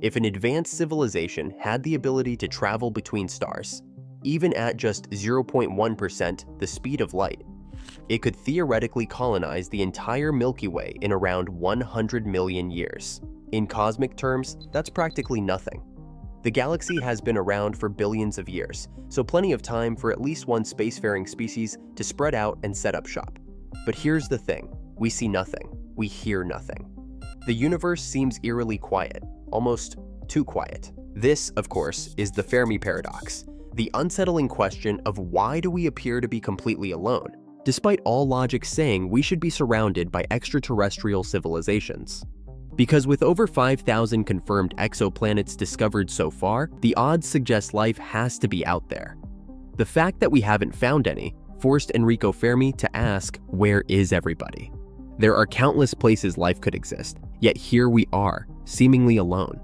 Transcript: if an advanced civilization had the ability to travel between stars, even at just 0.1% the speed of light, it could theoretically colonize the entire Milky Way in around 100 million years. In cosmic terms, that's practically nothing. The galaxy has been around for billions of years, so plenty of time for at least one spacefaring species to spread out and set up shop. But here's the thing, we see nothing, we hear nothing. The universe seems eerily quiet, almost too quiet. This, of course, is the Fermi Paradox, the unsettling question of why do we appear to be completely alone, despite all logic saying we should be surrounded by extraterrestrial civilizations. Because with over 5,000 confirmed exoplanets discovered so far, the odds suggest life has to be out there. The fact that we haven't found any forced Enrico Fermi to ask, where is everybody? There are countless places life could exist, yet here we are, seemingly alone.